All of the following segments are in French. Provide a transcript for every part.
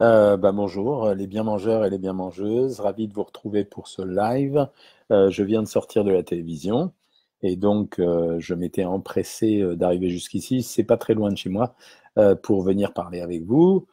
Bonjour les bien mangeurs et les bien mangeuses, ravi de vous retrouver pour ce live. Je viens de sortir de la télévision et donc je m'étais empressé d'arriver jusqu'ici, c'est pas très loin de chez moi, pour venir parler avec vous.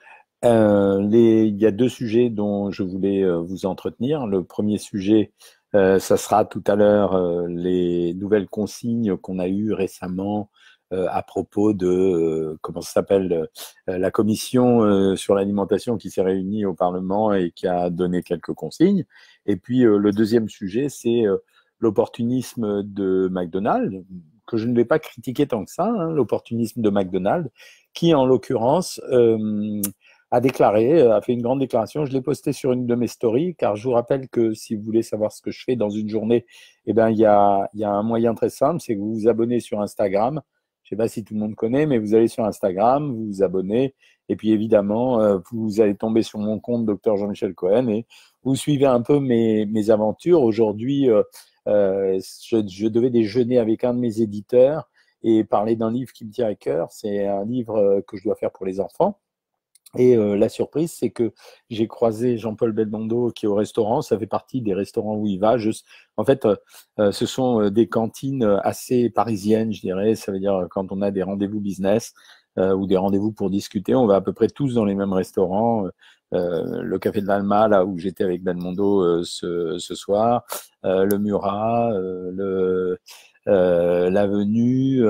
Il y a deux sujets dont je voulais vous entretenir. Le premier sujet, ça sera tout à l'heure les nouvelles consignes qu'on a eues récemment à propos de comment ça s'appelle, la commission sur l'alimentation qui s'est réunie au Parlement et qui a donné quelques consignes. Et puis le deuxième sujet, c'est l'opportunisme de McDonald's, que je ne vais pas critiquer tant que ça, hein, l'opportunisme de McDonald's, qui en l'occurrence a fait une grande déclaration. Je l'ai posté sur une de mes stories, car je vous rappelle que si vous voulez savoir ce que je fais dans une journée, eh ben, il y a un moyen très simple, c'est que vous vous abonnez sur Instagram. Je ne sais pas si tout le monde connaît, mais vous allez sur Instagram, vous vous abonnez, et puis évidemment, vous allez tomber sur mon compte Dr Jean-Michel Cohen, et vous suivez un peu mes aventures. Aujourd'hui, je devais déjeuner avec un de mes éditeurs et parler d'un livre qui me tient à cœur. C'est un livre que je dois faire pour les enfants. Et la surprise, c'est que j'ai croisé Jean-Paul Belmondo qui est au restaurant. Ça fait partie des restaurants où il va. En fait, ce sont des cantines assez parisiennes, je dirais. Ça veut dire quand on a des rendez-vous business ou des rendez-vous pour discuter, on va à peu près tous dans les mêmes restaurants. Le Café de l'Alma, là où j'étais avec Belmondo ce soir, le Murat, l'Avenue,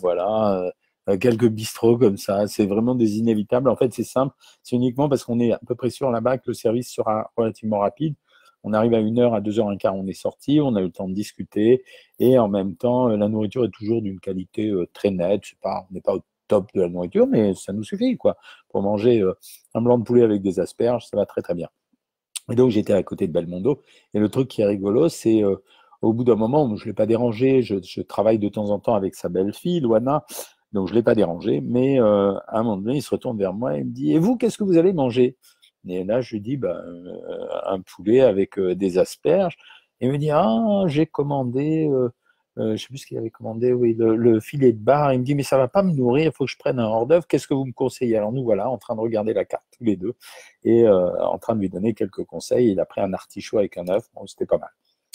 voilà. Quelques bistrots comme ça, c'est vraiment des inévitables. En fait, c'est simple, c'est uniquement parce qu'on est à peu près sûr là-bas que le service sera relativement rapide. On arrive à 1h, à 2h15, on est sorti, on a eu le temps de discuter et en même temps, la nourriture est toujours d'une qualité très nette. Je sais pas, on n'est pas au top de la nourriture, mais ça nous suffit quoi. Pour manger un blanc de poulet avec des asperges, ça va très très bien. Et donc, j'étais à côté de Belmondo et le truc qui est rigolo, c'est au bout d'un moment, je ne l'ai pas dérangé, je travaille de temps en temps avec sa belle-fille, Luana. Donc, je ne l'ai pas dérangé, mais à un moment donné, il se retourne vers moi et me dit « Et vous, qu'est-ce que vous allez manger ?» Et là, je lui dis bah, « Un poulet avec des asperges. » Et il me dit « Ah, j'ai commandé, je ne sais plus ce qu'il avait commandé, oui, le filet de bar. » Il me dit « Mais ça ne va pas me nourrir, il faut que je prenne un hors-d'œuvre. Qu'est-ce que vous me conseillez ?» Alors, nous voilà, en train de regarder la carte, tous les deux, et en train de lui donner quelques conseils. Il a pris un artichaut avec un œuf, bon, c'était pas mal.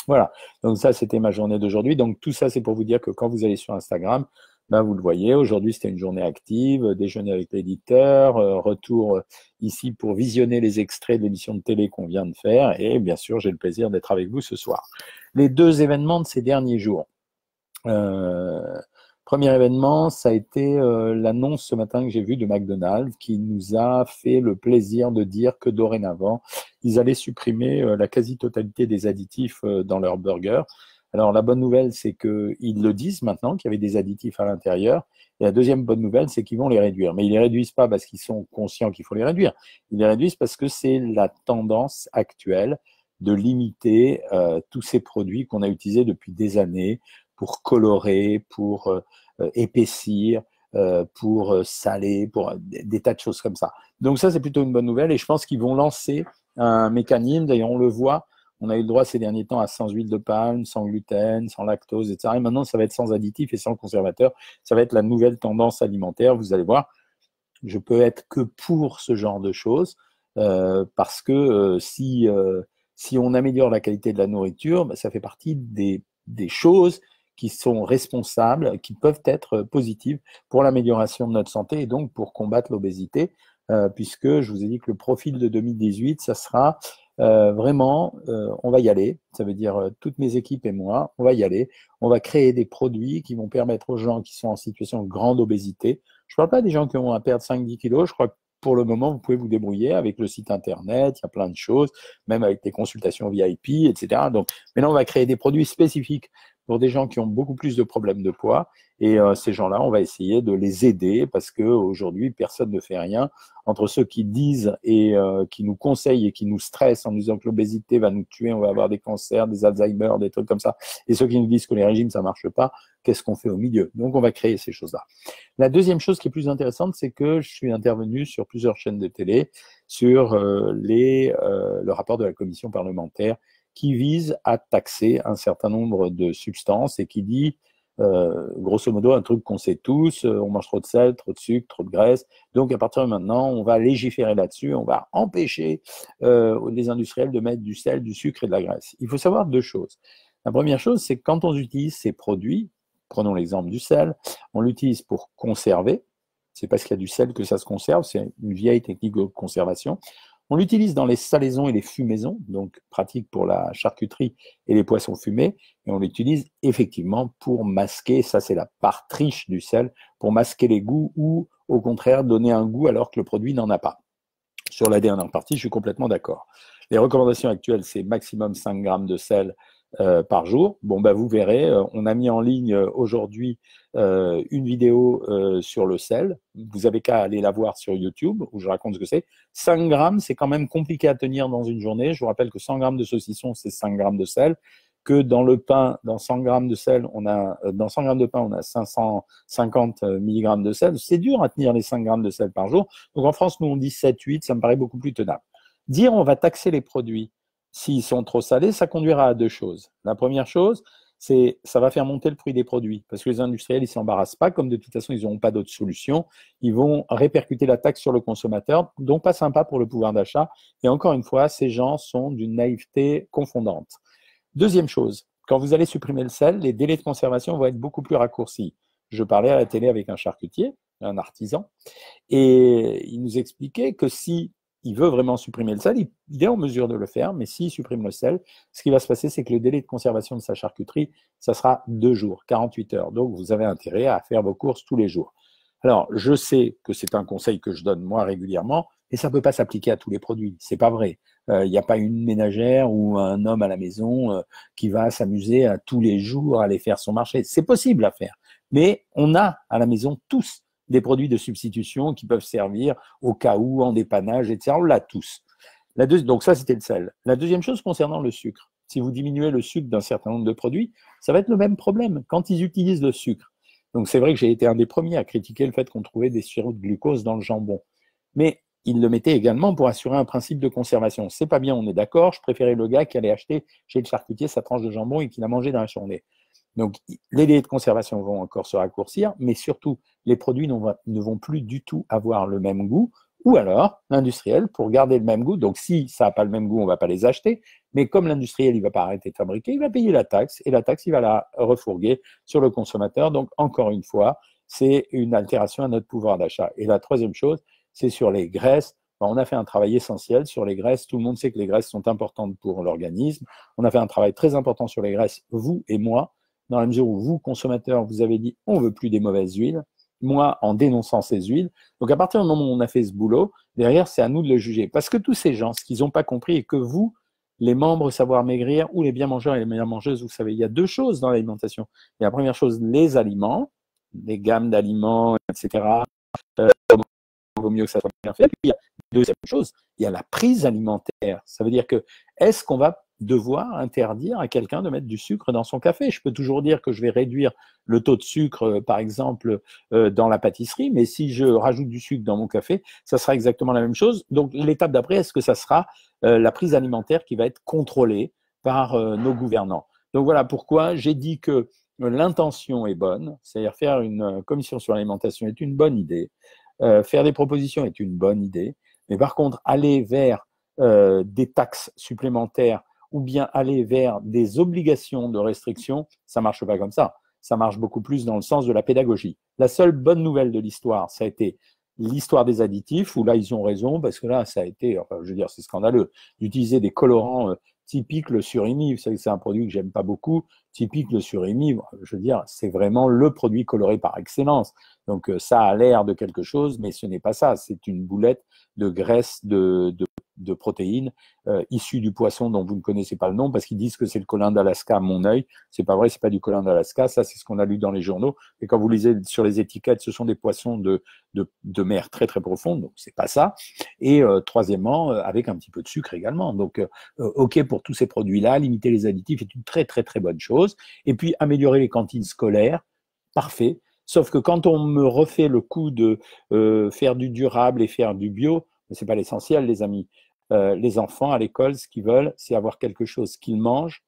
Voilà, donc ça, c'était ma journée d'aujourd'hui. Donc, tout ça, c'est pour vous dire que quand vous allez sur Instagram, ben, vous le voyez, aujourd'hui c'était une journée active, déjeuner avec l'éditeur, retour ici pour visionner les extraits de l'émission de télé qu'on vient de faire et bien sûr j'ai le plaisir d'être avec vous ce soir. Les deux événements de ces derniers jours. Premier événement, ça a été l'annonce ce matin que j'ai vue de McDonald's qui nous a fait le plaisir de dire que dorénavant, ils allaient supprimer la quasi-totalité des additifs dans leurs burgers. Alors, la bonne nouvelle, c'est qu'ils le disent maintenant, qu'il y avait des additifs à l'intérieur. Et la deuxième bonne nouvelle, c'est qu'ils vont les réduire. Mais ils ne les réduisent pas parce qu'ils sont conscients qu'il faut les réduire. Ils les réduisent parce que c'est la tendance actuelle de limiter tous ces produits qu'on a utilisés depuis des années pour colorer, pour épaissir, pour saler, pour des tas de choses comme ça. Donc ça, c'est plutôt une bonne nouvelle. Et je pense qu'ils vont lancer un mécanisme, d'ailleurs on le voit, on a eu le droit ces derniers temps à sans huile de palme, sans gluten, sans lactose, etc. Et maintenant, ça va être sans additifs et sans conservateurs. Ça va être la nouvelle tendance alimentaire. Vous allez voir, je peux être que pour ce genre de choses parce que si on améliore la qualité de la nourriture, bah, ça fait partie des choses qui sont responsables, qui peuvent être positives pour l'amélioration de notre santé et donc pour combattre l'obésité puisque je vous ai dit que le profil de 2018, ça sera... vraiment, on va y aller, ça veut dire toutes mes équipes et moi, on va y aller, on va créer des produits qui vont permettre aux gens qui sont en situation de grande obésité, je ne parle pas des gens qui ont à perdre 5-10 kilos, je crois que pour le moment vous pouvez vous débrouiller avec le site internet, il y a plein de choses, même avec des consultations VIP, etc. Donc maintenant on va créer des produits spécifiques pour des gens qui ont beaucoup plus de problèmes de poids et ces gens-là, on va essayer de les aider parce que aujourd'hui personne ne fait rien entre ceux qui disent et qui nous conseillent et qui nous stressent en nous disant que l'obésité va nous tuer, on va avoir des cancers, des Alzheimer, des trucs comme ça et ceux qui nous disent que les régimes ça marche pas, qu'est-ce qu'on fait au milieu? Donc on va créer ces choses-là. La deuxième chose qui est plus intéressante, c'est que je suis intervenu sur plusieurs chaînes de télé sur le rapport de la commission parlementaire qui vise à taxer un certain nombre de substances et qui dit grosso modo, un truc qu'on sait tous, on mange trop de sel, trop de sucre, trop de graisse. Donc, à partir de maintenant, on va légiférer là-dessus, on va empêcher les industriels de mettre du sel, du sucre et de la graisse. Il faut savoir deux choses. La première chose, c'est que quand on utilise ces produits, prenons l'exemple du sel, on l'utilise pour conserver. C'est parce qu'il y a du sel que ça se conserve, c'est une vieille technique de conservation. On l'utilise dans les salaisons et les fumaisons, donc pratique pour la charcuterie et les poissons fumés, et on l'utilise effectivement pour masquer, ça c'est la part triche du sel, pour masquer les goûts ou au contraire donner un goût alors que le produit n'en a pas. Sur la dernière partie, je suis complètement d'accord. Les recommandations actuelles, c'est maximum 5 grammes de sel par jour. Bon, ben, vous verrez, on a mis en ligne aujourd'hui une vidéo sur le sel. Vous avez qu'à aller la voir sur YouTube où je raconte ce que c'est. 5 grammes, c'est quand même compliqué à tenir dans une journée. Je vous rappelle que 100 grammes de saucisson, c'est 5 grammes de sel. Que dans le pain, dans 100 grammes de sel, on a, dans 100 grammes de pain, on a 550 mg de sel. C'est dur à tenir les 5 grammes de sel par jour. Donc en France, nous on dit 7, 8, ça me paraît beaucoup plus tenable. Dire on va taxer les produits s'ils sont trop salés, ça conduira à deux choses. La première chose, c'est ça va faire monter le prix des produits parce que les industriels, ils ne s'embarrassent pas. Comme de toute façon, ils n'auront pas d'autre solution. Ils vont répercuter la taxe sur le consommateur, donc pas sympa pour le pouvoir d'achat. Et encore une fois, ces gens sont d'une naïveté confondante. Deuxième chose, quand vous allez supprimer le sel, les délais de conservation vont être beaucoup plus raccourcis. Je parlais à la télé avec un charcutier, un artisan, et il nous expliquait que si il veut vraiment supprimer le sel, il est en mesure de le faire, mais s'il supprime le sel, ce qui va se passer, c'est que le délai de conservation de sa charcuterie, ça sera 2 jours, 48 heures. Donc, vous avez intérêt à faire vos courses tous les jours. Alors, je sais que c'est un conseil que je donne moi régulièrement, et ça ne peut pas s'appliquer à tous les produits, c'est pas vrai. Il n'y a pas une ménagère ou un homme à la maison qui va s'amuser à tous les jours à aller faire son marché. C'est possible à faire, mais on a à la maison tous des produits de substitution qui peuvent servir au cas où, en dépannage, etc. On l'a tous. Donc ça, c'était le sel. La deuxième chose concernant le sucre, si vous diminuez le sucre d'un certain nombre de produits, ça va être le même problème quand ils utilisent le sucre. Donc c'est vrai que j'ai été un des premiers à critiquer le fait qu'on trouvait des sirops de glucose dans le jambon. Mais il le mettait également pour assurer un principe de conservation. C'est pas bien, on est d'accord, je préférais le gars qui allait acheter chez le charcutier sa tranche de jambon et qui l'a mangé dans la journée. Donc, les délais de conservation vont encore se raccourcir, mais surtout, les produits ne vont plus du tout avoir le même goût, ou alors, l'industriel, pour garder le même goût, donc si ça n'a pas le même goût, on ne va pas les acheter, mais comme l'industriel, il ne va pas arrêter de fabriquer, il va payer la taxe, et la taxe, il va la refourguer sur le consommateur. Donc, encore une fois, c'est une altération à notre pouvoir d'achat. Et la troisième chose, c'est sur les graisses. On a fait un travail essentiel sur les graisses. Tout le monde sait que les graisses sont importantes pour l'organisme. On a fait un travail très important sur les graisses, vous et moi, dans la mesure où vous, consommateurs, vous avez dit « on ne veut plus des mauvaises huiles », moi, en dénonçant ces huiles. Donc, à partir du moment où on a fait ce boulot, derrière, c'est à nous de le juger. Parce que tous ces gens, ce qu'ils n'ont pas compris, et que vous, les membres Savoir Maigrir, ou les bien-mangeurs et les bien-mangeuses, vous savez, il y a deux choses dans l'alimentation. Il y a la première chose, les aliments, les gammes d'aliments, etc. Vaut mieux que ça soit bien fait. Et puis, il y a la deuxième chose, il y a la prise alimentaire. Ça veut dire que, est-ce qu'on va devoir interdire à quelqu'un de mettre du sucre dans son café? Je peux toujours dire que je vais réduire le taux de sucre, par exemple, dans la pâtisserie, mais si je rajoute du sucre dans mon café, ça sera exactement la même chose. Donc, l'étape d'après, est-ce que ça sera la prise alimentaire qui va être contrôlée par nos gouvernants? Donc, voilà pourquoi j'ai dit que l'intention est bonne, c'est-à-dire faire une commission sur l'alimentation est une bonne idée, faire des propositions est une bonne idée, mais par contre, aller vers des taxes supplémentaires ou bien aller vers des obligations de restriction, ça ne marche pas comme ça. Ça marche beaucoup plus dans le sens de la pédagogie. La seule bonne nouvelle de l'histoire, ça a été l'histoire des additifs, où là, ils ont raison, parce que là, ça a été, enfin, je veux dire, c'est scandaleux, d'utiliser des colorants typiques, le surimi, vous savez que c'est un produit que j'aime pas beaucoup, typique le surimi, je veux dire, c'est vraiment le produit coloré par excellence. Donc, ça a l'air de quelque chose, mais ce n'est pas ça, c'est une boulette de graisse de protéines issues du poisson dont vous ne connaissez pas le nom parce qu'ils disent que c'est le colin d'Alaska à mon œil. C'est pas vrai, c'est pas du colin d'Alaska. Ça, c'est ce qu'on a lu dans les journaux. Et quand vous lisez sur les étiquettes, ce sont des poissons de mer très très profonde. Donc c'est pas ça. Et troisièmement, avec un petit peu de sucre également. Donc ok pour tous ces produits-là, limiter les additifs est une très très très bonne chose. Et puis améliorer les cantines scolaires, parfait. Sauf que quand on me refait le coup de faire du durable et faire du bio, c'est pas l'essentiel, les amis. Les enfants à l'école, ce qu'ils veulent, c'est avoir quelque chose qu'ils mangent,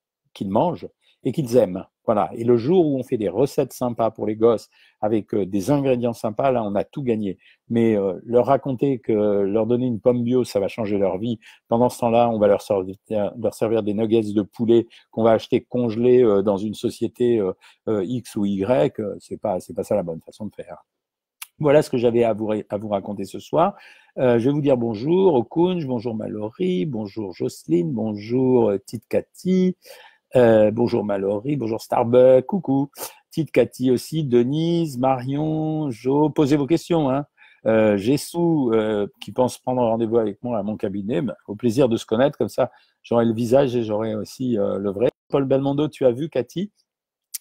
et qu'ils aiment. Voilà. Et le jour où on fait des recettes sympas pour les gosses avec des ingrédients sympas, là, on a tout gagné. Mais leur raconter que leur donner une pomme bio, ça va changer leur vie. Pendant ce temps-là, on va leur servir des nuggets de poulet qu'on va acheter congelés dans une société X ou Y. C'est pas ça la bonne façon de faire. Voilà ce que j'avais à vous raconter ce soir. Je vais vous dire bonjour Okunj, bonjour Mallory, bonjour Jocelyne, bonjour Tite Cathy, bonjour Mallory, bonjour Starbuck, coucou. Tite Cathy aussi, Denise, Marion, Jo, posez vos questions. Hein. Jessou qui pense prendre rendez-vous avec moi à mon cabinet, ben, au plaisir de se connaître, comme ça j'aurai le visage et j'aurai aussi le vrai. Paul Belmondo, tu as vu Cathy,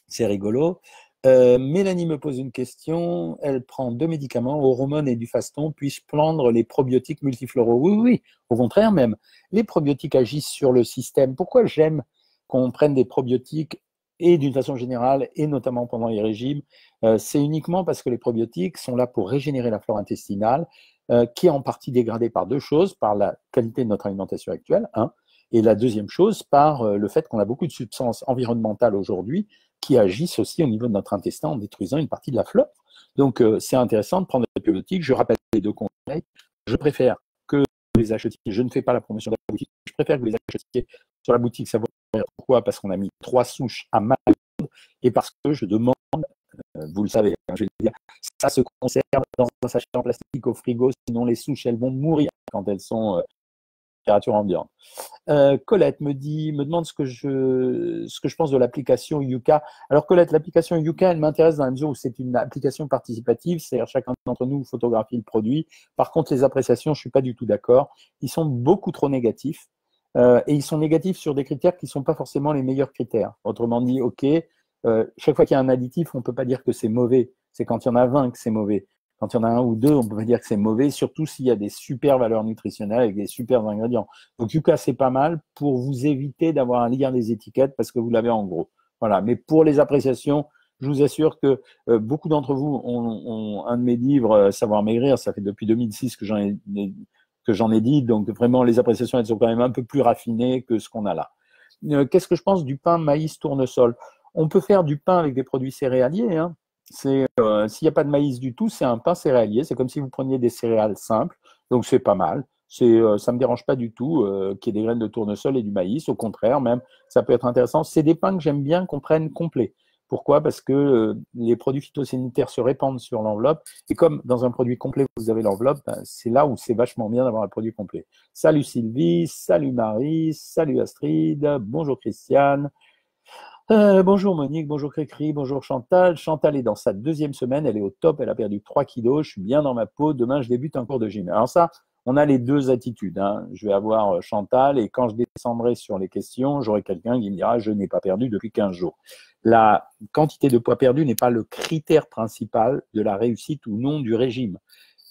c'est rigolo. Mélanie me pose une question, elle prend 2 médicaments, hormones et du faston, puis-je prendre les probiotiques multifloraux? Oui, oui, au contraire même, les probiotiques agissent sur le système. Pourquoi j'aime qu'on prenne des probiotiques et d'une façon générale, et notamment pendant les régimes, c'est uniquement parce que les probiotiques sont là pour régénérer la flore intestinale, qui est en partie dégradée par 2 choses, par la qualité de notre alimentation actuelle, hein, et la deuxième chose, par le fait qu'on a beaucoup de substances environnementales aujourd'hui, qui agissent aussi au niveau de notre intestin en détruisant une partie de la flore. Donc, c'est intéressant de prendre des probiotiques. Je rappelle les 2 conseils. Je préfère que vous les achetiez. Je ne fais pas la promotion de la boutique. Je préfère que vous les achetiez sur la boutique Savoir Maigrir. Pourquoi? Parce qu'on a mis 3 souches à ma viande et parce que je demande, vous le savez, hein, je vais dire, ça se conserve dans un sachet en plastique au frigo, sinon les souches, elles vont mourir quand elles sont... température ambiante. Colette me demande ce que je pense de l'application Yuka. Alors Colette, l'application Yuka, elle m'intéresse dans la mesure où c'est une application participative, c'est-à-dire chacun d'entre nous photographie le produit. Par contre, les appréciations, je suis pas du tout d'accord. Ils sont beaucoup trop négatifs et ils sont négatifs sur des critères qui sont pas forcément les meilleurs critères. Autrement dit, ok, chaque fois qu'il y a un additif, on peut pas dire que c'est mauvais. C'est quand il y en a 20 que c'est mauvais. Quand il y en a 1 ou 2, on peut pas dire que c'est mauvais, surtout s'il y a des super valeurs nutritionnelles avec des super ingrédients. Donc, Yuka, c'est pas mal pour vous éviter d'avoir à lire les étiquettes parce que vous l'avez en gros. Voilà. Mais pour les appréciations, je vous assure que beaucoup d'entre vous ont un de mes livres, Savoir maigrir. Ça fait depuis 2006 que j'en ai dit. Donc, vraiment, les appréciations, elles sont quand même un peu plus raffinées que ce qu'on a là. Qu'est-ce que je pense du pain, maïs, tournesol? On peut faire du pain avec des produits céréaliers, hein. C'est s'il n'y a pas de maïs du tout, c'est un pain céréalier. C'est comme si vous preniez des céréales simples, donc c'est pas mal. Ça me dérange pas du tout qu'il y ait des graines de tournesol et du maïs. Au contraire, même ça peut être intéressant. C'est des pains que j'aime bien qu'on prenne complet. Pourquoi? Parce que les produits phytosanitaires se répandent sur l'enveloppe. Et comme dans un produit complet, vous avez l'enveloppe, ben, c'est là où c'est vachement bien d'avoir un produit complet. Salut Sylvie, salut Marie, salut Astrid, bonjour Christiane. Bonjour Monique, bonjour Cricri, bonjour Chantal. Chantal est dans sa 2e semaine, elle est au top, elle a perdu 3 kilos, je suis bien dans ma peau, demain je débute un cours de gym. Alors ça, on a les 2 attitudes, hein. Je vais avoir Chantal et quand je descendrai sur les questions, j'aurai quelqu'un qui me dira « je n'ai pas perdu depuis 15 jours ». La quantité de poids perdu n'est pas le critère principal de la réussite ou non du régime.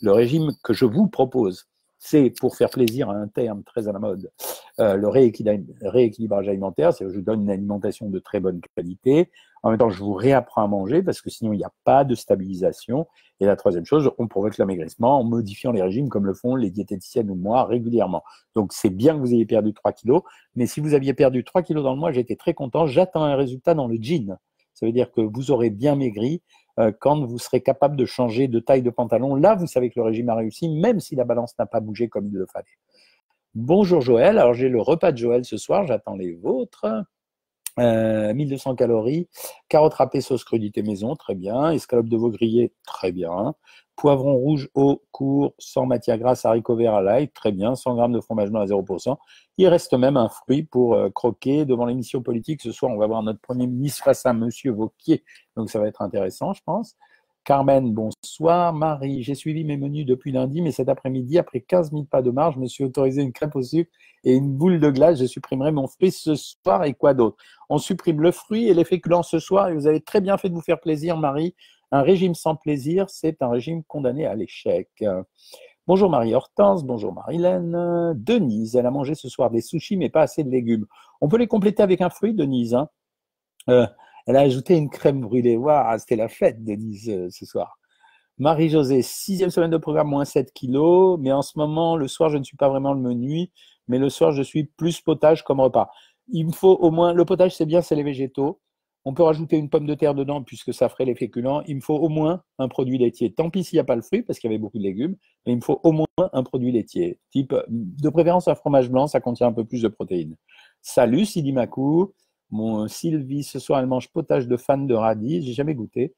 Le régime que je vous propose, c'est pour faire plaisir à un terme très à la mode, le rééquilibrage alimentaire, c'est que je donne une alimentation de très bonne qualité, en même temps je vous réapprends à manger parce que sinon il n'y a pas de stabilisation. Et la 3e chose, on provoque l'amaigrissement en modifiant les régimes comme le font les diététiciennes ou moi régulièrement. Donc c'est bien que vous ayez perdu 3 kilos, mais si vous aviez perdu 3 kilos dans le mois, j'étais très content, j'attends un résultat dans le jean. Ça veut dire que vous aurez bien maigri quand vous serez capable de changer de taille de pantalon. Là, vous savez que le régime a réussi, même si la balance n'a pas bougé comme il le fallait. Bonjour Joël, alors j'ai le repas de Joël ce soir, j'attends les vôtres. 1200 calories, carottes râpées, sauce crudité maison, très bien. Escalope de veau grillée, très bien. Poivron rouge au court, sans matière grasse, haricots verts à l'ail, très bien. 100 grammes de fromage blanc à 0%. Il reste même un fruit pour croquer devant l'émission politique. Ce soir, on va voir notre premier ministre face à monsieur Wauquiez. Donc, ça va être intéressant, je pense. Carmen, bonsoir. Marie, j'ai suivi mes menus depuis lundi, mais cet après-midi, après 15 000 pas de marche, je me suis autorisé une crêpe au sucre et une boule de glace. Je supprimerai mon fruit ce soir et quoi d'autre? On supprime le fruit et les féculents ce soir et vous avez très bien fait de vous faire plaisir, Marie. Un régime sans plaisir, c'est un régime condamné à l'échec. Bonjour Marie-Hortense, bonjour Marilène. Denise, elle a mangé ce soir des sushis, mais pas assez de légumes. On peut les compléter avec un fruit, Denise, hein. Elle a ajouté une crème brûlée. Waouh, c'était la fête, Denise, ce soir. Marie-Josée, 6e semaine de programme, moins 7 kilos. Mais en ce moment, le soir, je ne suis pas vraiment le menu. Mais le soir, je suis plus potage comme repas. il me faut au moins, le potage c'est bien, c'est les végétaux, on peut rajouter une pomme de terre dedans puisque ça ferait les féculents, il me faut au moins un produit laitier, tant pis s'il n'y a pas le fruit parce qu'il y avait beaucoup de légumes, mais il me faut au moins un produit laitier, type de préférence un fromage blanc, ça contient un peu plus de protéines. Salut Sidi Makou, mon Sylvie, ce soir elle mange potage de fan de radis, j'ai jamais goûté.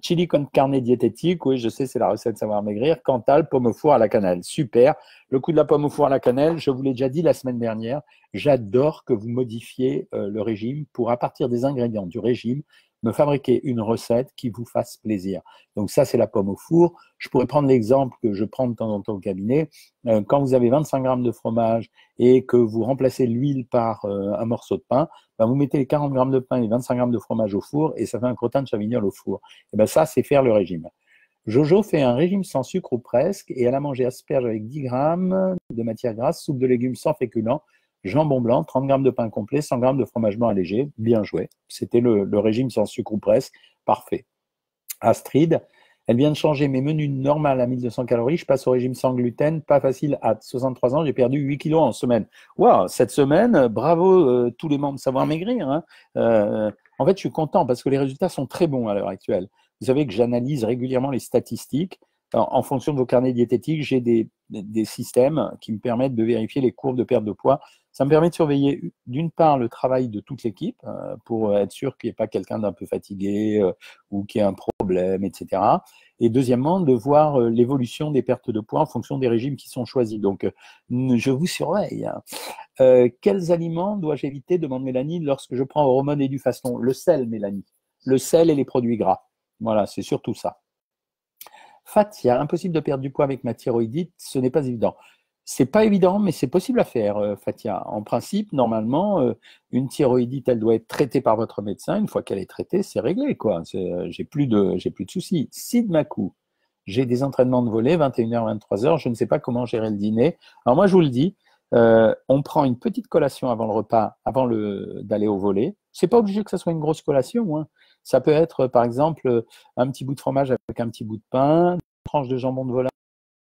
Chili con carne diététique, oui je sais c'est la recette Savoir Maigrir. Cantal, pomme au four à la cannelle, super. Le coup de la pomme au four à la cannelle, je vous l'ai déjà dit la semaine dernière, j'adore que vous modifiez le régime pour à partir des ingrédients du régime me fabriquer une recette qui vous fasse plaisir. Donc ça c'est la pomme au four. Je pourrais prendre l'exemple que je prends de temps en temps au cabinet, quand vous avez 25 grammes de fromage et que vous remplacez l'huile par un morceau de pain, ben vous mettez les 40 grammes de pain et les 25 grammes de fromage au four et ça fait un crottin de chavignol au four. Et ben ça, c'est faire le régime. Jojo fait un régime sans sucre ou presque et elle a mangé asperges avec 10 grammes de matière grasse, soupe de légumes sans féculents, jambon blanc, 30 grammes de pain complet, 100 grammes de fromage blanc allégé. Bien joué. C'était le régime sans sucre ou presque. Parfait. Astrid, elle vient de changer mes menus normaux à 1200 calories. Je passe au régime sans gluten. Pas facile. À 63 ans, j'ai perdu 8 kilos en semaine. Waouh, cette semaine, bravo tous les membres de Savoir Maigrir. Hein. En fait, je suis content parce que les résultats sont très bons à l'heure actuelle. Vous savez que j'analyse régulièrement les statistiques. En fonction de vos carnets diététiques, j'ai des systèmes qui me permettent de vérifier les courbes de perte de poids. Ça me permet de surveiller d'une part le travail de toute l'équipe pour être sûr qu'il n'y ait pas quelqu'un d'un peu fatigué ou qu'il y ait un problème, etc. Et deuxièmement, de voir l'évolution des pertes de poids en fonction des régimes qui sont choisis. Donc, je vous surveille. Quels aliments dois-je éviter, demande Mélanie, lorsque je prends hormones et du façon? Le sel, Mélanie. Le sel et les produits gras. Voilà, c'est surtout ça. Fatia, impossible de perdre du poids avec ma thyroïdite, ce n'est pas évident. C'est pas évident, mais c'est possible à faire, Fatia. En principe, normalement, une thyroïdite, elle doit être traitée par votre médecin. Une fois qu'elle est traitée, c'est réglé, quoi. J'ai plus de soucis. Sid Makou, j'ai des entraînements de volley, 21h, 23h. Je ne sais pas comment gérer le dîner. Alors moi, je vous le dis, on prend une petite collation avant le repas, avant d'aller au volley. C'est pas obligé que ça soit une grosse collation, hein. Ça peut être, par exemple, un petit bout de fromage avec un petit bout de pain, une tranche de jambon de volaille,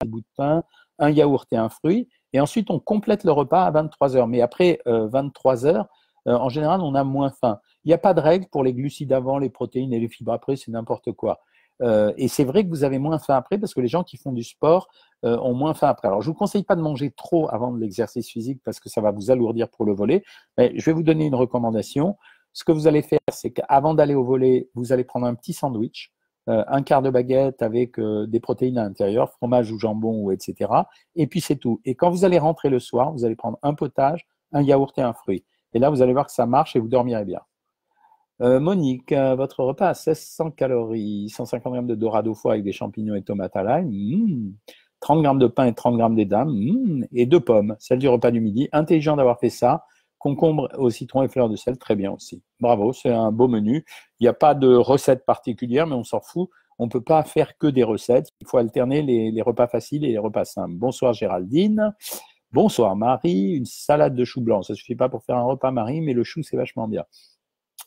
un petit bout de pain, un yaourt et un fruit, et ensuite on complète le repas à 23h. Mais après 23h, en général, on a moins faim. Il n'y a pas de règle pour les glucides avant, les protéines et les fibres après, c'est n'importe quoi. Et c'est vrai que vous avez moins faim après parce que les gens qui font du sport ont moins faim après. Alors, je ne vous conseille pas de manger trop avant de l'exercice physique parce que ça va vous alourdir pour le volley, mais je vais vous donner une recommandation. Ce que vous allez faire, c'est qu'avant d'aller au volley, vous allez prendre un petit sandwich, un quart de baguette avec des protéines à l'intérieur, fromage ou jambon, ou etc. Et puis c'est tout. Et quand vous allez rentrer le soir, vous allez prendre un potage, un yaourt et un fruit. Et là, vous allez voir que ça marche et vous dormirez bien. Monique, votre repas à 1600 calories, 150 grammes de dorado foie avec des champignons et tomates à l'ail, 30 grammes de pain et 30 grammes d'edam, et 2 pommes, celle du repas du midi. Intelligent d'avoir fait ça. Concombre au citron et fleurs de sel, très bien aussi. Bravo, c'est un beau menu. Il n'y a pas de recette particulière, mais on s'en fout. On ne peut pas faire que des recettes. Il faut alterner les repas faciles et les repas simples. Bonsoir Géraldine. Bonsoir Marie. Une salade de chou blanc. Ça ne suffit pas pour faire un repas, Marie, mais le chou, c'est vachement bien.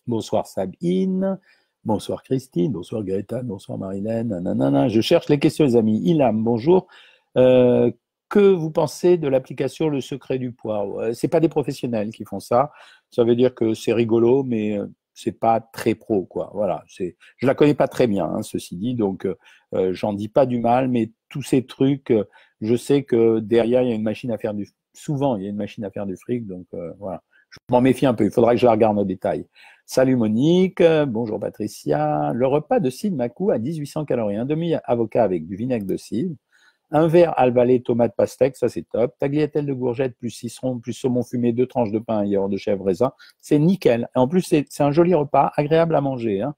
Bonsoir Sabine. Bonsoir Christine. Bonsoir Gaëtan. Bonsoir Marilène. Nanana. Je cherche les questions, les amis. Ilham, bonjour. Que vous pensez de l'application Le Secret du Poids? C'est pas des professionnels qui font ça. Ça veut dire que c'est rigolo, mais c'est pas très pro, quoi. Voilà. Je la connais pas très bien, hein, ceci dit. Donc, j'en dis pas du mal, mais tous ces trucs, je sais que derrière il y a une machine à faire du. Souvent, il y a une machine à faire du fric. Donc, voilà. Je m'en méfie un peu. Il faudra que je la regarde au détail. Salut Monique. Bonjour Patricia. Le repas de Sid Makou à 1800 calories, un demi avocat avec du vinaigre de cidre. Un verre albalé, tomate, pastèque, ça c'est top. Tagliatelle de courgettes, plus citron, plus saumon fumé, 2 tranches de pain, yaourt de chèvre, raisin. C'est nickel. En plus, c'est un joli repas, agréable à manger. Hein.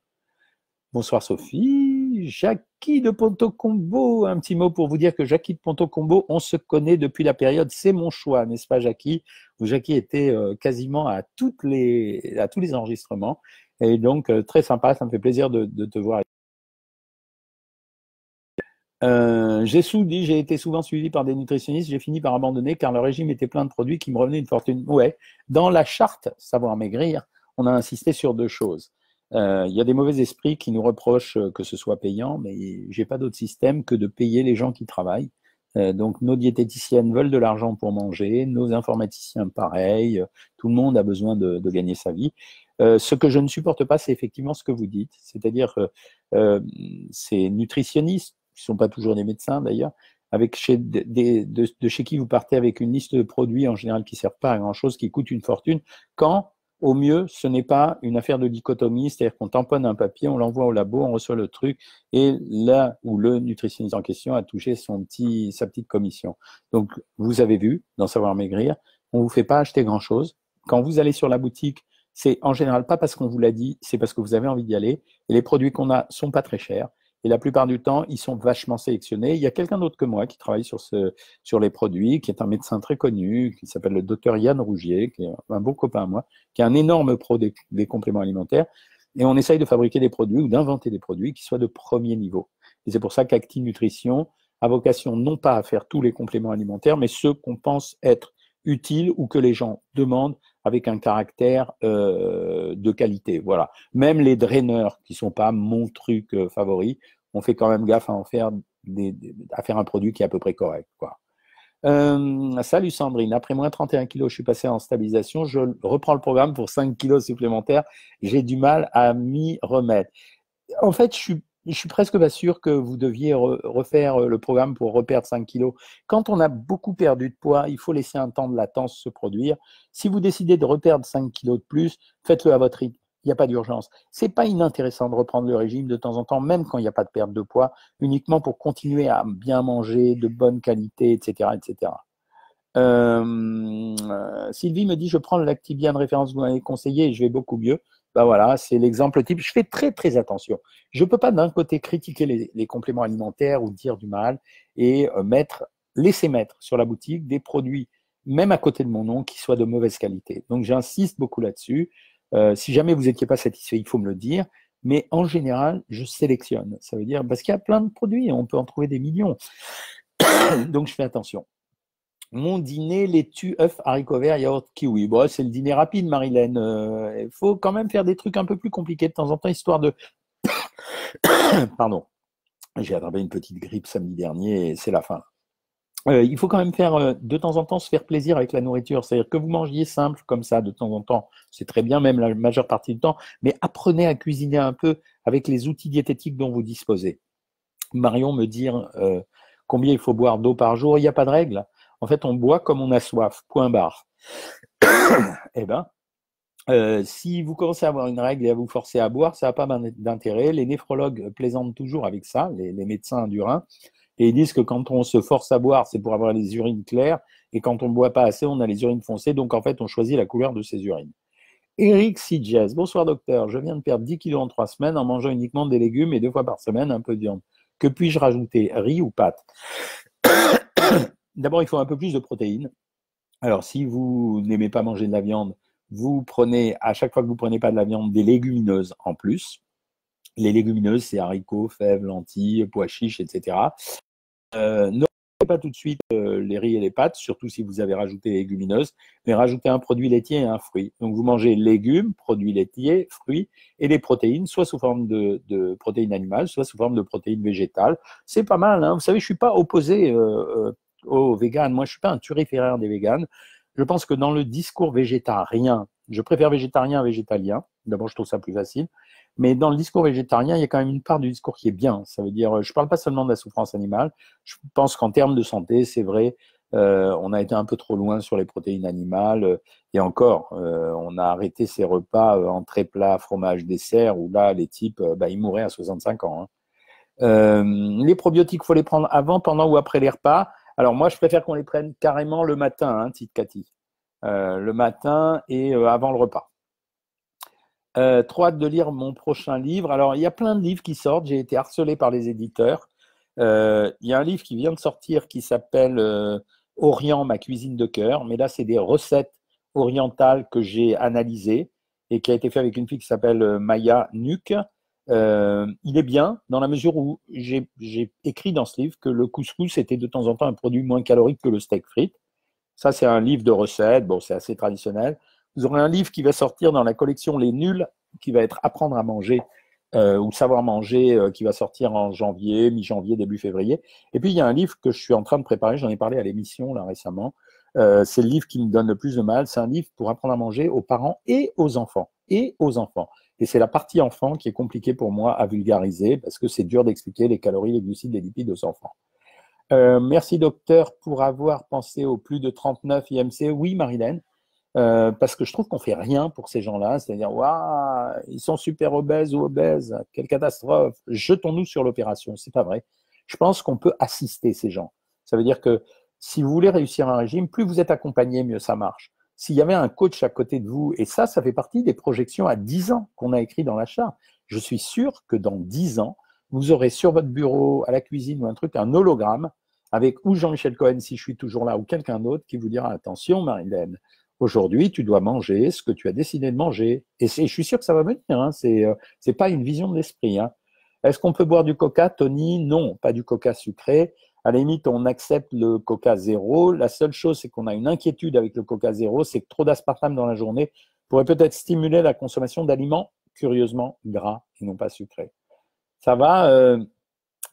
Bonsoir Sophie. Jackie de Ponto-Combo. Un petit mot pour vous dire que Jackie de Ponto-Combo, on se connaît depuis la période. C'est mon choix, n'est-ce pas Jackie? Où Jackie était quasiment à tous les enregistrements. Et donc, très sympa, ça me fait plaisir de te voir. Jessou dit, j'ai été souvent suivi par des nutritionnistes, j'ai fini par abandonner car le régime était plein de produits qui me revenaient une fortune. Ouais, dans la charte Savoir Maigrir, on a insisté sur 2 choses. Il y a des mauvais esprits qui nous reprochent que ce soit payant, mais j'ai pas d'autre système que de payer les gens qui travaillent. Donc, nos diététiciennes veulent de l'argent pour manger, nos informaticiens, pareil, tout le monde a besoin de gagner sa vie. Ce que je ne supporte pas, c'est effectivement ce que vous dites, c'est-à-dire ces nutritionnistes, qui ne sont pas toujours des médecins d'ailleurs, avec chez qui vous partez avec une liste de produits en général qui ne servent pas à grand-chose, qui coûtent une fortune, quand, au mieux, ce n'est pas une affaire de dichotomie, c'est-à-dire qu'on tamponne un papier, on l'envoie au labo, on reçoit le truc, et là où le nutritionniste en question a touché sa petite commission. Donc, vous avez vu, dans Savoir Maigrir, on ne vous fait pas acheter grand-chose. Quand vous allez sur la boutique, c'est en général pas parce qu'on vous l'a dit, c'est parce que vous avez envie d'y aller, et les produits qu'on a ne sont pas très chers. Et la plupart du temps, ils sont vachement sélectionnés. Il y a quelqu'un d'autre que moi qui travaille sur les produits, qui est un médecin très connu, qui s'appelle le Dr Yann Rougier, qui est un bon copain à moi, qui est un énorme pro des compléments alimentaires. Et on essaye de fabriquer des produits ou d'inventer des produits qui soient de premier niveau. Et c'est pour ça qu'Acti Nutrition a vocation non pas à faire tous les compléments alimentaires, mais ceux qu'on pense être utiles ou que les gens demandent avec un caractère de qualité. Voilà. Même les draineurs, qui ne sont pas mon truc favori, on fait quand même gaffe à en faire, à faire un produit qui est à peu près correct, quoi. Salut Sandrine, après moins 31 kilos, je suis passé en stabilisation, je reprends le programme pour 5 kilos supplémentaires, j'ai du mal à m'y remettre. En fait, je suis presque pas sûr que vous deviez refaire le programme pour reperdre 5 kilos. Quand on a beaucoup perdu de poids, il faut laisser un temps de latence se produire. Si vous décidez de reperdre 5 kilos de plus, faites-le à votre rythme. Il n'y a pas d'urgence. Ce n'est pas inintéressant de reprendre le régime de temps en temps, même quand il n'y a pas de perte de poids, uniquement pour continuer à bien manger, de bonne qualité, etc. etc. Sylvie me dit, je prends l'Activia de référence que vous m'avez conseillé et je vais beaucoup mieux. Ben voilà, c'est l'exemple type. Je fais très très attention. Je ne peux pas d'un côté critiquer les compléments alimentaires ou dire du mal et laisser mettre sur la boutique des produits, même à côté de mon nom, qui soient de mauvaise qualité. Donc j'insiste beaucoup là-dessus. Si jamais vous n'étiez pas satisfait, il faut me le dire. Mais en général, je sélectionne. Ça veut dire parce qu'il y a plein de produits, on peut en trouver des millions. Donc je fais attention. Mon dîner, laitue, œufs, haricots verts, yaourt, kiwi. Bon, c'est le dîner rapide, Marilène. Il faut quand même faire des trucs un peu plus compliqués de temps en temps, histoire de... Pardon. J'ai attrapé une petite grippe samedi dernier et c'est la fin. Il faut quand même faire, de temps en temps, se faire plaisir avec la nourriture. C'est-à-dire que vous mangiez simple comme ça de temps en temps. C'est très bien, même la majeure partie du temps. Mais apprenez à cuisiner un peu avec les outils diététiques dont vous disposez. Marion me dit combien il faut boire d'eau par jour. Il n'y a pas de règle. En fait, on boit comme on a soif, point barre. Eh bien, si vous commencez à avoir une règle et à vous forcer à boire, ça n'a pas d'intérêt. Les néphrologues plaisantent toujours avec ça, les médecins du rein, et ils disent que quand on se force à boire, c'est pour avoir les urines claires, et quand on ne boit pas assez, on a les urines foncées, donc en fait, on choisit la couleur de ses urines. Eric Sidges, bonsoir docteur, je viens de perdre 10 kilos en 3 semaines en mangeant uniquement des légumes et 2 fois par semaine un peu de viande. Que puis-je rajouter, riz ou pâtes? D'abord, il faut un peu plus de protéines. Alors, si vous n'aimez pas manger de la viande, vous prenez, à chaque fois que vous ne prenez pas de la viande, des légumineuses en plus. Les légumineuses, c'est haricots, fèves, lentilles, pois chiches, etc. Ne mangez pas tout de suite les riz et les pâtes, surtout si vous avez rajouté les légumineuses, mais rajoutez un produit laitier et un fruit. Donc, vous mangez légumes, produits laitiers, fruits et des protéines, soit sous forme de protéines animales, soit sous forme de protéines végétales. C'est pas mal, hein. Vous savez, je ne suis pas opposé... aux végans, moi je ne suis pas un turiféraire des végans. Je pense que dans le discours végétarien, je préfère végétarien à végétalien, d'abord je trouve ça plus facile, mais dans le discours végétarien, il y a quand même une part du discours qui est bien. Ça veut dire, je ne parle pas seulement de la souffrance animale, je pense qu'en termes de santé, c'est vrai, on a été un peu trop loin sur les protéines animales, et encore, on a arrêté ces repas entrée, plat, fromage, dessert, où là les types, ils mouraient à 65 ans. Hein. Les probiotiques, il faut les prendre avant, pendant ou après les repas. Alors moi, je préfère qu'on les prenne carrément le matin, hein, petite Cathy. Le matin et avant le repas. Trop hâte de lire mon prochain livre. Alors, il y a plein de livres qui sortent. J'ai été harcelé par les éditeurs. Il y a un livre qui vient de sortir qui s'appelle Orient, ma cuisine de cœur. Mais là, c'est des recettes orientales que j'ai analysées et qui a été fait avec une fille qui s'appelle Maya Nuke. Il est bien dans la mesure où j'ai écrit dans ce livre que le couscous était de temps en temps un produit moins calorique que le steak frites. Ça, c'est un livre de recettes. Bon, c'est assez traditionnel. Vous aurez un livre qui va sortir dans la collection Les Nuls, qui va être Apprendre à manger, ou Savoir manger qui va sortir en janvier, mi-janvier, début février. Et puis, il y a un livre que je suis en train de préparer, j'en ai parlé à l'émission là récemment. C'est le livre qui me donne le plus de mal. C'est un livre pour apprendre à manger aux parents et aux enfants. Et c'est la partie enfant qui est compliquée pour moi à vulgariser parce que c'est dur d'expliquer les calories, les glucides, les lipides aux enfants. Merci docteur pour avoir pensé aux plus de 39 IMC. Oui, Marilène, parce que je trouve qu'on fait rien pour ces gens-là. C'est-à-dire, waouh, ils sont super obèses ou obèses. Quelle catastrophe. Jetons-nous sur l'opération. C'est pas vrai. Je pense qu'on peut assister ces gens. Ça veut dire que si vous voulez réussir un régime, plus vous êtes accompagné, mieux ça marche. S'il y avait un coach à côté de vous, et ça, ça fait partie des projections à 10 ans qu'on a écrit dans la charte. Je suis sûr que dans 10 ans, vous aurez sur votre bureau, à la cuisine ou un truc, un hologramme avec ou Jean-Michel Cohen, si je suis toujours là, ou quelqu'un d'autre qui vous dira « Attention, Marilène, aujourd'hui, tu dois manger ce que tu as décidé de manger. » Et je suis sûr que ça va venir, hein, c'est pas une vision de l'esprit. Hein. Est-ce qu'on peut boire du coca, Tony? Non, pas du coca sucré. À la limite, on accepte le coca zéro. La seule chose, c'est qu'on a une inquiétude avec le coca zéro, c'est que trop d'aspartame dans la journée pourrait peut-être stimuler la consommation d'aliments, curieusement, gras et non pas sucrés. Ça va,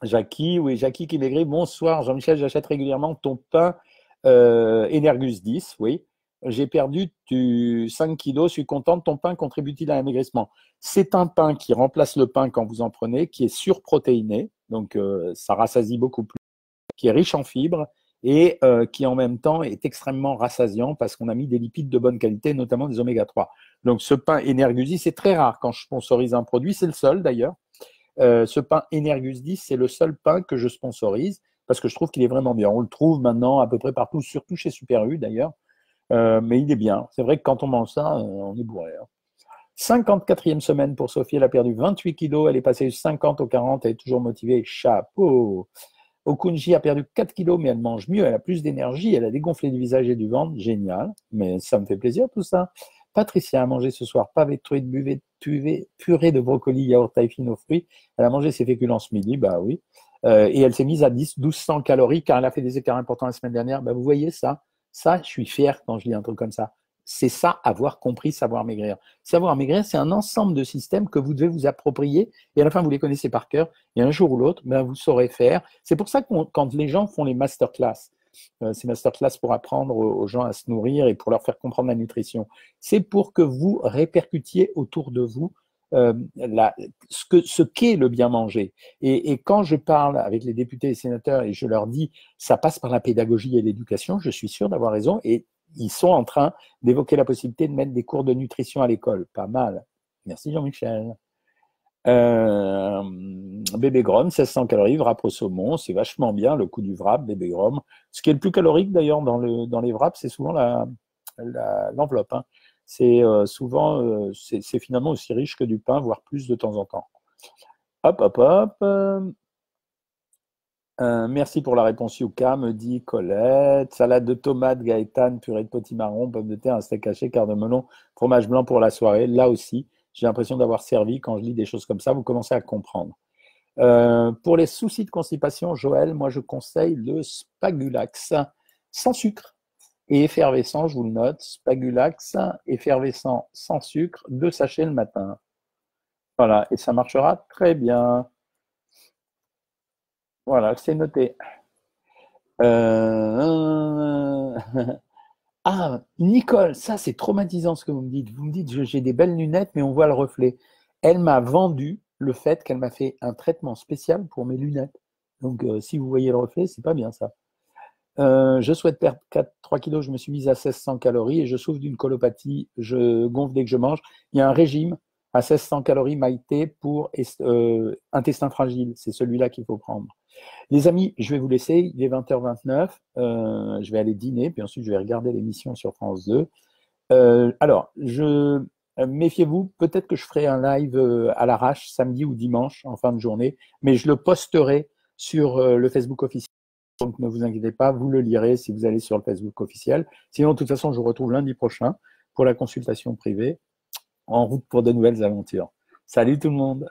Jackie? Oui, Jackie qui maigrit. Bonsoir, Jean-Michel, j'achète régulièrement ton pain Energus 10, oui. J'ai perdu 5 kilos, je suis contente. Ton pain contribue-t-il à l'amaigrissement? C'est un pain qui remplace le pain quand vous en prenez, qui est surprotéiné, donc ça rassasie beaucoup plus, qui est riche en fibres et qui en même temps est extrêmement rassasiant parce qu'on a mis des lipides de bonne qualité, notamment des oméga 3. Donc ce pain Energus 10, c'est très rare quand je sponsorise un produit, c'est le seul d'ailleurs. Ce pain Energus 10, c'est le seul pain que je sponsorise parce que je trouve qu'il est vraiment bien. On le trouve maintenant à peu près partout, surtout chez Super U d'ailleurs, mais il est bien. C'est vrai que quand on mange ça, on est bourré. Hein. 54e semaine pour Sophie, elle a perdu 28 kilos, elle est passée de 50 aux 40, elle est toujours motivée, chapeau. Okunji a perdu 4 kilos, mais elle mange mieux, elle a plus d'énergie, elle a dégonflé du visage et du ventre, génial, mais ça me fait plaisir tout ça. Patricia a mangé ce soir pavé de truite, purée de brocoli, yaourt taille fine aux fruits, elle a mangé ses féculents ce midi, bah oui, et elle s'est mise à 1200 calories car elle a fait des écarts importants la semaine dernière, bah vous voyez ça je suis fier quand je lis un truc comme ça. C'est ça, avoir compris, savoir maigrir. Savoir maigrir, c'est un ensemble de systèmes que vous devez vous approprier et à la fin, vous les connaissez par cœur et un jour ou l'autre, ben, vous saurez faire. C'est pour ça que quand les gens font les masterclass, ces masterclass pour apprendre aux gens à se nourrir et pour leur faire comprendre la nutrition, c'est pour que vous répercutiez autour de vous ce qu'est le bien manger. Et quand je parle avec les députés et les sénateurs et je leur dis ça passe par la pédagogie et l'éducation, je suis sûr d'avoir raison et ils sont en train d'évoquer la possibilité de mettre des cours de nutrition à l'école. Pas mal. Merci Jean-Michel. Bébé Grom, 1600 calories, wrap au saumon. C'est vachement bien le coup du wrap, Bébé Grom. Ce qui est le plus calorique d'ailleurs dans les wraps, c'est souvent l'enveloppe. Hein. C'est souvent, c'est finalement aussi riche que du pain, voire plus de temps en temps. Hop, hop, hop. Merci pour la réponse, Yuka, me dit Colette. Salade de tomates, Gaëtan, purée de potimarron, pommes de terre, un steak haché, quart de melon, fromage blanc pour la soirée. Là aussi, j'ai l'impression d'avoir servi quand je lis des choses comme ça. Vous commencez à comprendre. Pour les soucis de constipation, Joël, moi je conseille le Spagulax sans sucre et effervescent, je vous le note. Spagulax, effervescent sans sucre, 2 sachets le matin. Voilà, et ça marchera très bien. Voilà, c'est noté. Ah, Nicole, ça c'est traumatisant ce que vous me dites. Vous me dites, j'ai des belles lunettes, mais on voit le reflet. Elle m'a vendu le fait qu'elle m'a fait un traitement spécial pour mes lunettes. Donc, si vous voyez le reflet, c'est pas bien ça. Je souhaite perdre 3 kilos, je me suis mise à 1600 calories et je souffre d'une colopathie. Je gonfle dès que je mange. Il y a un régime à 1600 calories Maïté pour intestin fragile. C'est celui-là qu'il faut prendre. Les amis, je vais vous laisser, il est 20h29, je vais aller dîner, puis ensuite je vais regarder l'émission sur France 2. Alors, méfiez-vous, peut-être que je ferai un live à l'arrache samedi ou dimanche en fin de journée, mais je le posterai sur le Facebook officiel, donc ne vous inquiétez pas, vous le lirez si vous allez sur le Facebook officiel. Sinon, de toute façon, je vous retrouve lundi prochain pour la consultation privée, en route pour de nouvelles aventures. Salut tout le monde!